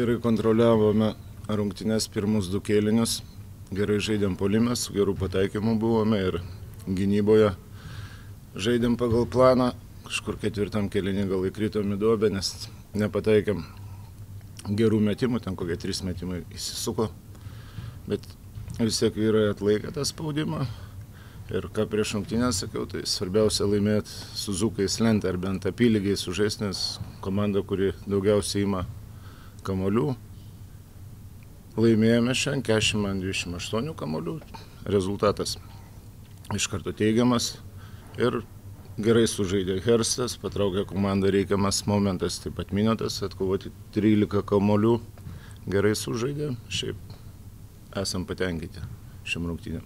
gerai kontroliavome rungtynes pirmus du kėlinius, gerai žaidėm puolime, su gerų pataikymų buvome ir gynyboje žaidėm pagal planą, kažkur ketvirtam kėlinį gal įkritom į duobę, nes nepataikėm gerų metimų, ten kokie 3 metimai įsisuko, bet vis tiek vyrai atlaikė tą spaudimą. Ir ką prieš rungtynę sakiau, tai svarbiausia laimėti su dzūkais lentą ar bent apylygiai sužaist, nes komanda, kuri daugiausiai ima kamuolių, laimėjome šiandien 48 kamuolių, rezultatas iš karto teigiamas ir gerai sužaidė Hertas, patraukė komandą reikiamas momentas, taip pat minutės, atkovoti 13 kamuolių, gerai sužaidė, šiaip esam patenkinti šiam rungtynėm.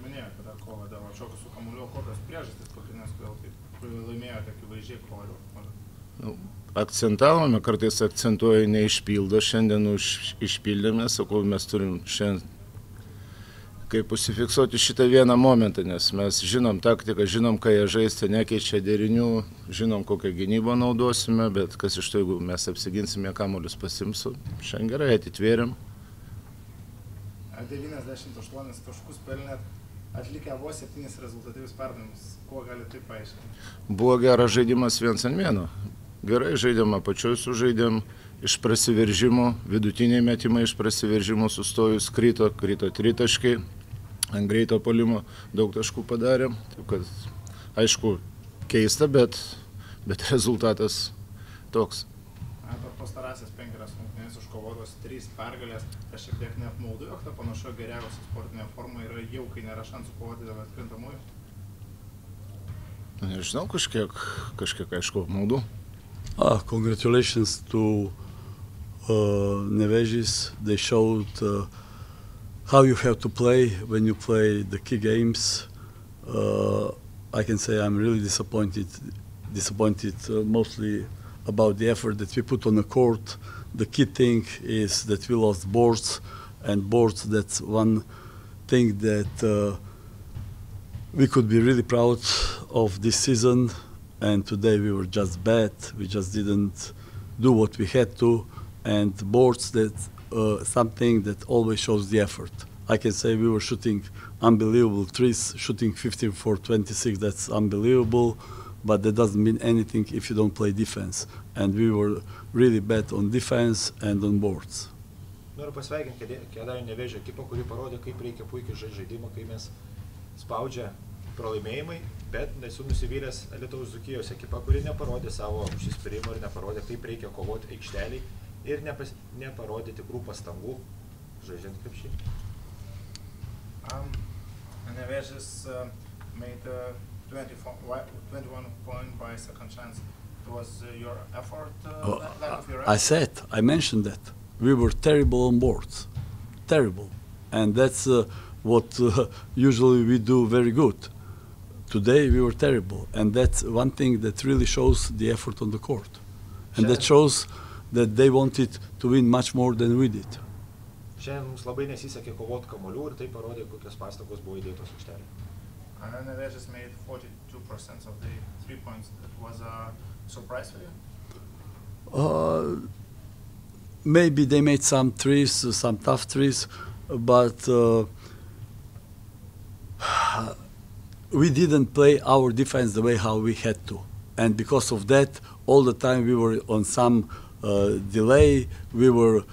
Minėjau apie tą kovą dėl atšokių su kamuliu, kokios priežastys pagrindinės, kodėl laimėjote akivaizdžiai kovą? Akcentavome, kartais akcentuoja neišpildo, šiandien išpildėme, sakau, mes turim šiandien kaip užsifiksuoti šitą vieną momentą, nes mes žinom taktiką, žinom, ką jie žaisti, nekeičia derinių, žinom, kokią gynybą naudosime, bet kas iš to, jeigu mes apsiginsime, kamulius pasimsiu, šiandien gerai atitvėrėm. 98 taškus pelnėt. Atlikę buvo 7 rezultatyvius perdavimus, kuo gali taip paaiškinti? Buvo geras žaidimas viens ant vieno. Gerai žaidėm, apačioj sužaidėm, iš prasiveržimų, vidutiniai metimai iš prasiveržimų sustojus, krito 3 taškai, ant greito puolimo daug taškų padarėm. Taip kad, aišku, keista, bet rezultatas toks. Per pastarąsias 5 rungtynes iškovotos 3 pergalės, aš šiek tiek neapmaudu, jog ta panašo geriausia sportinė forma yra jau, kai nėra šansų kovoti dėl atkrintamųjų? Nežinau, kažkiek aišku, apmaudu. Congratulations to Nevėžis. They showed how you have to play when you play the key games. I can say I'm really disappointed mostly about the effort that we put on the court. The key thing is that we lost boards, and boards, that's one thing that we could be really proud of this season, and today we were just bad. We just didn't do what we had to, and boards, that's something that always shows the effort. I can say we were shooting unbelievable threes, shooting 15 for 26, that's unbelievable. But that doesn't mean anything if you don't play defense. And we were really bad on defense and on boards. Noriu pasveikinti Kėdainių Nevėžio ekipą, kuri parodė, kaip reikia puikiai žaisti žaidimą, kai mes spaudžia pralaimėjimai, bet nesu nusivylęs Lietuvos Dzūkijos ekipą, kuri neparodė savo užsispyrimo ir neparodė, kaip reikia kovoti aikštelį ir neparodė tikrų pastangų žaidžiant krepšinį. Nevėžis made 21 points by second chance. It was your effort? Lack of your effort? I mentioned that. We were terrible on boards. Terrible. And that's what usually we do very good. Today we were terrible. And that's one thing that really shows the effort on the court. And that shows that they wanted to win much more than we did. Šiandien mums labai nesisekė kovoti kamuolių ir tai parodė, kokios pastangos buvo įdėtos aikštelėje. Nevėžis made 42% of the 3 points. That was a surprise for you? Maybe they made some threes, some tough threes, but we didn't play our defense the way how we had to. And because of that, all the time we were on some delay, we were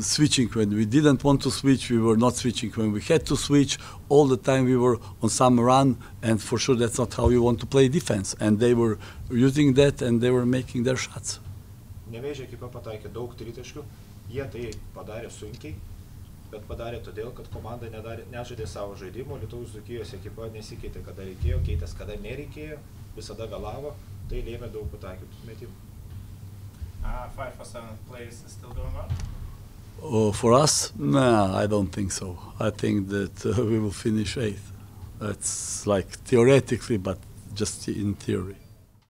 switching when we didn't want to switch, we were not switching when we had to switch, all the time we were on some run, and for sure that's not how you want to play defense, and they were using that and they were making their shots. Nevėžio ekipa pataikė daug tritaškių, jie tai padarė sunkiai, bet padarė todėl, kad komanda nežaidė savo žaidimo, Lietuvos Dzūkijos ekipa nesikeitė kada reikėjo, keitės kada nereikėjo, visada vėlavo, tai lėmė daug pataikytų metimų. 5 for 7 plays is still going on? For us? No, I don't think so. I think that we will finish 8th. That's like theoretically, but just in theory.